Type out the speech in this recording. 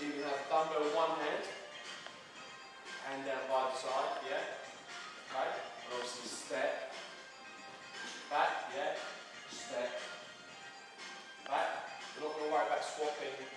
Then you have dumbbell one hand and down by the side, yeah. Okay, and obviously step, back, yeah, step, back. We're not going to worry about swapping